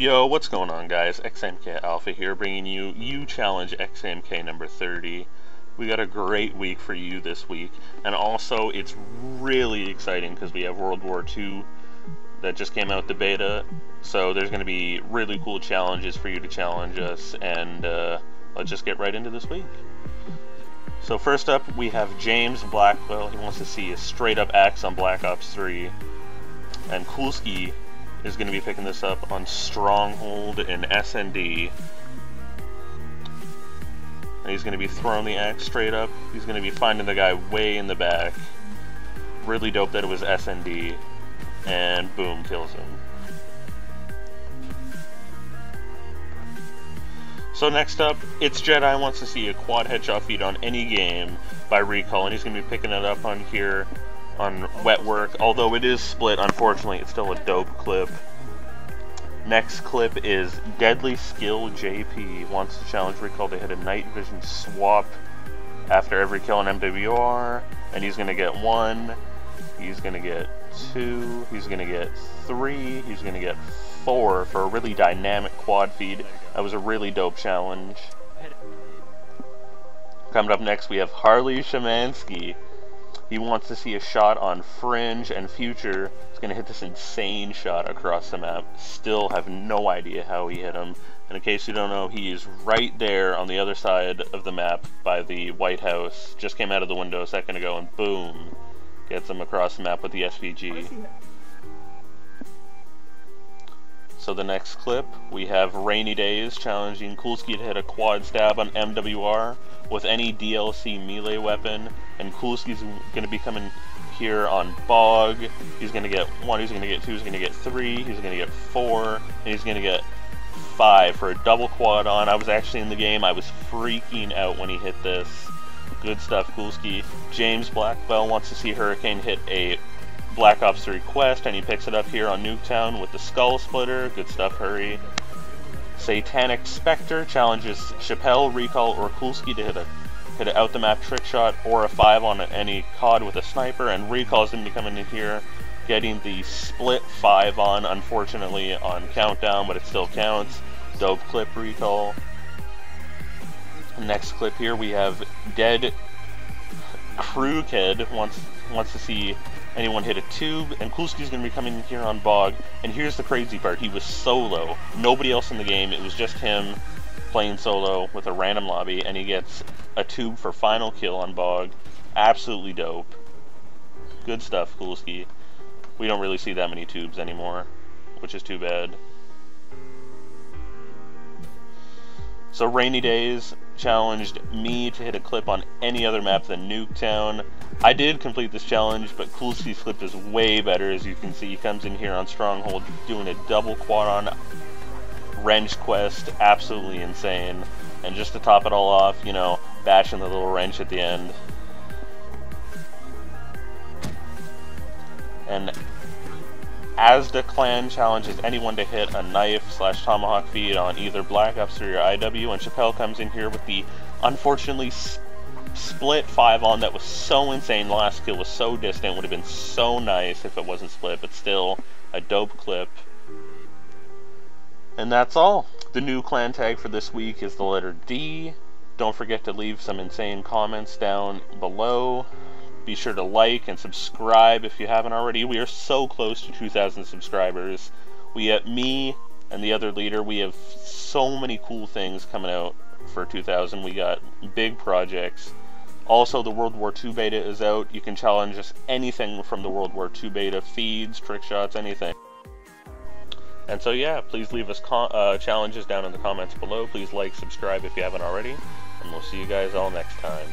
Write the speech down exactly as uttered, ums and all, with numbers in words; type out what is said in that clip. Yo, what's going on, guys? xAMK Alpha here, bringing you You Challenge xAMK number thirty. We got a great week for you this week, and also it's really exciting because we have World War Two that just came out, the beta, so there's going to be really cool challenges for you to challenge us, and uh, let's just get right into this week. So first up, we have James Blackwell. He wants to see a straight-up axe on Black Ops three, and Kulski is going to be picking this up on Stronghold and S N D. And he's going to be throwing the axe straight up. He's going to be finding the guy way in the back. Really dope that it was S N D. And boom, kills him. So next up, it's Jedi wants to see a quad headshot feed on any game by Recall, and he's going to be picking it up on here on Wet Work, although it is split, unfortunately. It's still a dope clip. Next clip is Deadly Skill J P wants to challenge Recall to hit a night vision swap after every kill on M W R, and he's gonna get one, he's gonna get two, he's gonna get three, he's gonna get four for a really dynamic quad feed. That was a really dope challenge. Coming up next, we have Harley Szymanski. He wants to see a shot on Fringe and Future. He's gonna hit this insane shot across the map. Still have no idea how he hit him. And in case you don't know, he is right there on the other side of the map by the White House. Just came out of the window a second ago and boom, gets him across the map with the S V G. So the next clip, we have Rainy Days challenging Kulski to hit a quad stab on M W R with any D L C melee weapon, and Kulski's going to be coming here on Bog. He's going to get one, he's going to get two, he's going to get three, he's going to get four, and he's going to get five for a double quad on. I was actually in the game, I was freaking out when he hit this. Good stuff, Kulski. James Blackwell wants to see Hurricane hit a Black Ops three quest, and he picks it up here on Nuketown with the Skull Splitter. Good stuff, Hurry. Satanic Spectre challenges Chappelle, Recall, or Kulski to hit a hit an out the map trick shot or a five on any C O D with a sniper, and Recall's gonna be coming in here, getting the split five on, unfortunately on Countdown, but it still counts. Dope clip, Recall. Next clip here, we have Dead Crew Kid wants wants to see anyone hit a tube, and Kulski's going to be coming in here on Bog, and here's the crazy part, he was solo, nobody else in the game, it was just him playing solo with a random lobby, and he gets a tube for final kill on Bog. Absolutely dope. Good stuff, Kulski. We don't really see that many tubes anymore, which is too bad. So Rainy Days challenged me to hit a clip on any other map than Nuketown. I did complete this challenge, but Kulski's clip is way better, as you can see. He comes in here on Stronghold doing a double quad on wrench quest, absolutely insane. And just to top it all off, you know, bashing the little wrench at the end. And xAMKClan challenges anyone to hit a knife slash tomahawk feed on either Black Ops three or I W, and Chappelle comes in here with the unfortunately split five on that was so insane. Last kill was so distant, would have been so nice if it wasn't split, but still a dope clip. And that's all. The new clan tag for this week is the letter D. Don't forget to leave some insane comments down below. Be sure to like and subscribe if you haven't already. We are so close to two thousand subscribers. We at me and the other leader, we have so many cool things coming out for two thousand. We got big projects. Also, the World War Two beta is out. You can challenge us anything from the World War Two beta, feeds, trick shots, anything. And so yeah, please leave us con uh, challenges down in the comments below. Please like, subscribe if you haven't already, and we'll see you guys all next time.